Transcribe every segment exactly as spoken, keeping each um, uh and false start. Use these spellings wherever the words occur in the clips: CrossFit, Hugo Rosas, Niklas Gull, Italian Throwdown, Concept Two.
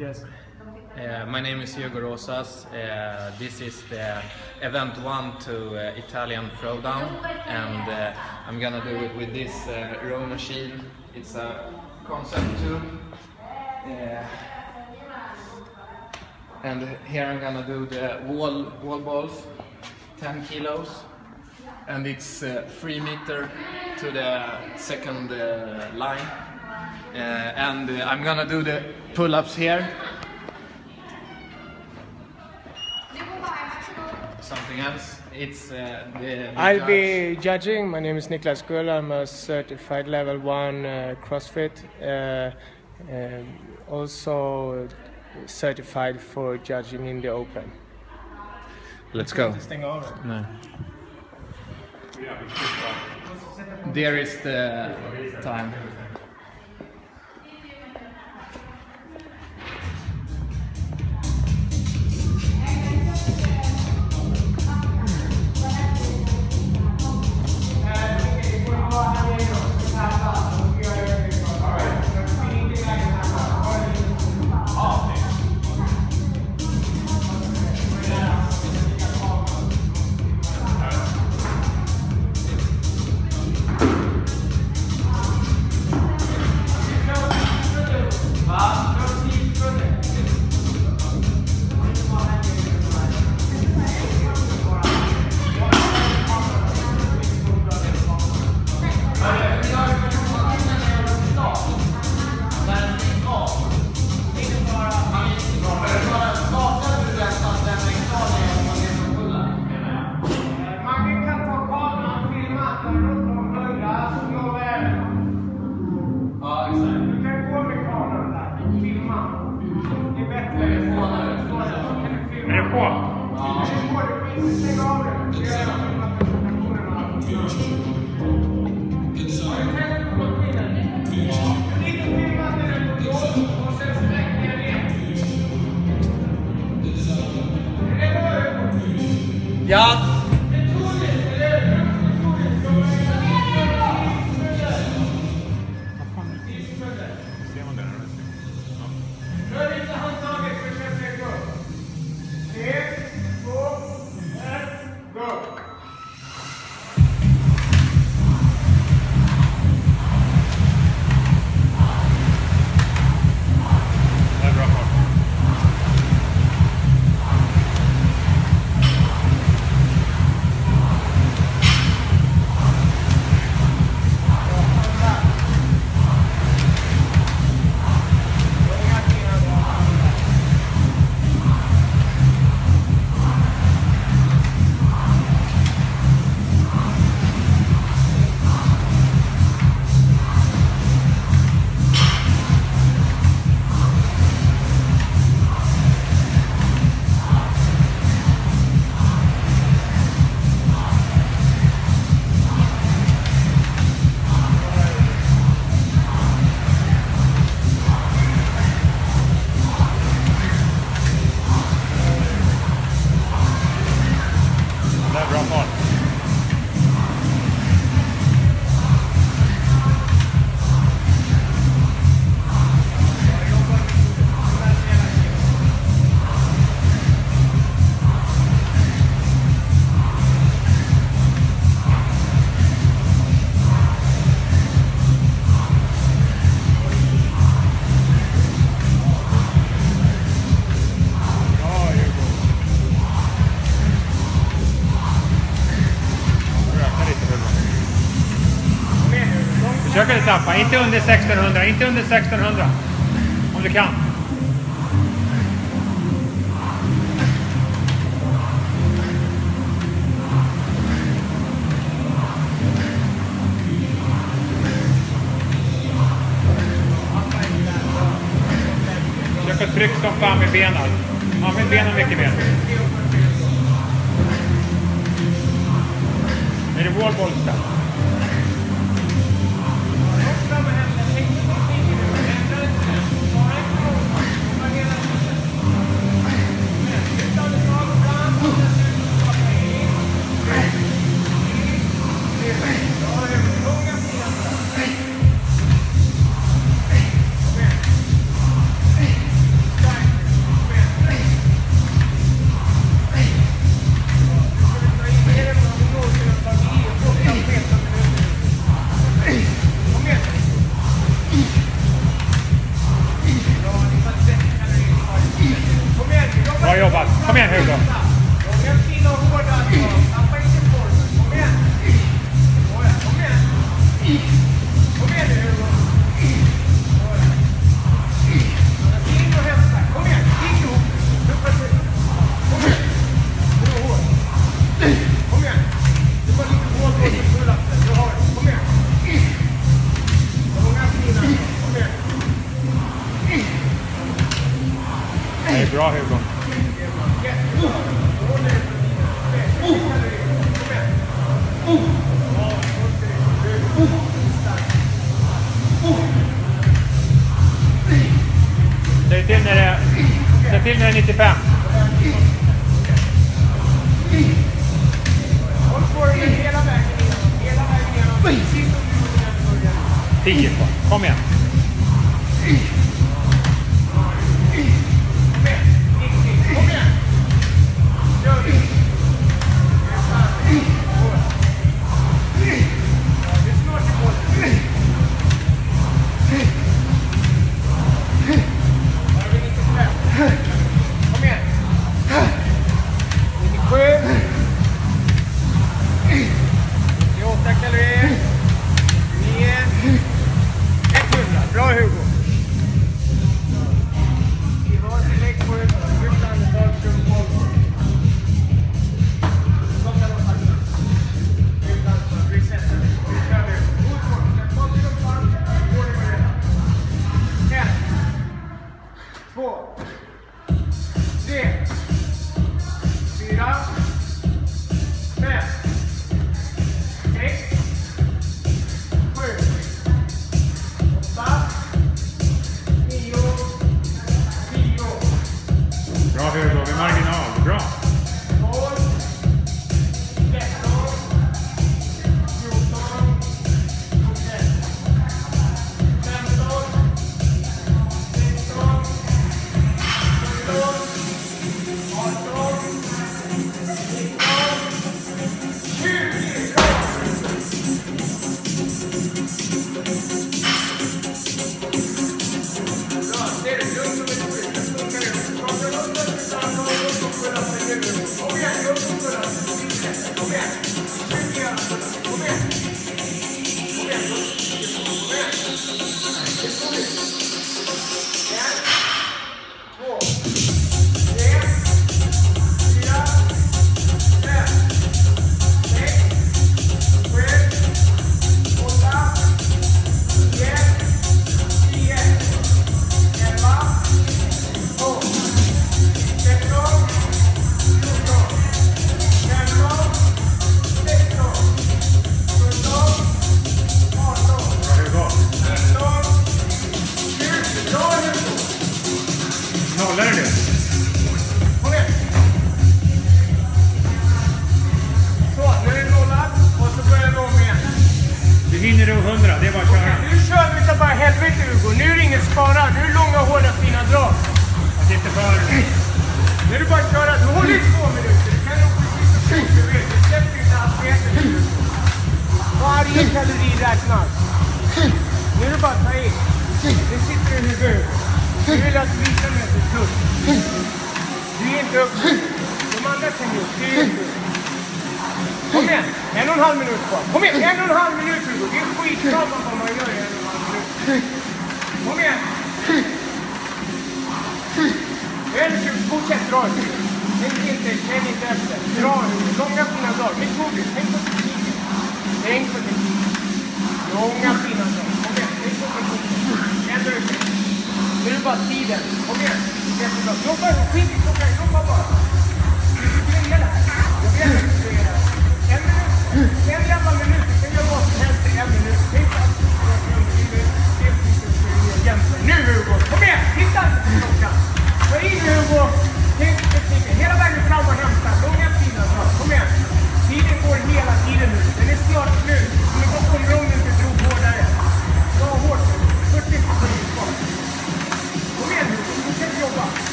Yes. Uh, my name is Hugo Rosas. Uh, this is the event one to uh, Italian Throwdown, and uh, I'm gonna do it with this uh, row machine. It's a Concept Two, uh, and here I'm gonna do the wall wall balls, ten kilos, and it's uh, three meter to the second uh, line, uh, and uh, I'm gonna do the pull-ups here. Something else. It's uh, the, the I'll judge. be judging. My name is Niklas Gull. I'm a certified level one uh, CrossFit, uh, uh, also certified for judging in the open. Let's go. This thing over. No. There is the time. Ja. Försök inte tappa, inte under sexton hundra, inte under sexton hundra, om du kan. Försök att tryck som fan med benen, använd benen mycket mer. Är det vår bollstad? Hey! Rosas. Kom igen Hugo. Bra Hugo. Säg till när det säg till när det är nittiofem. tio på. Kom igen.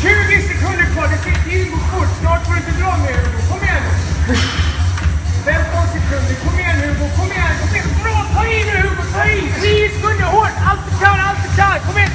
tjugo sekunder kvar, det är Tio, kom igen!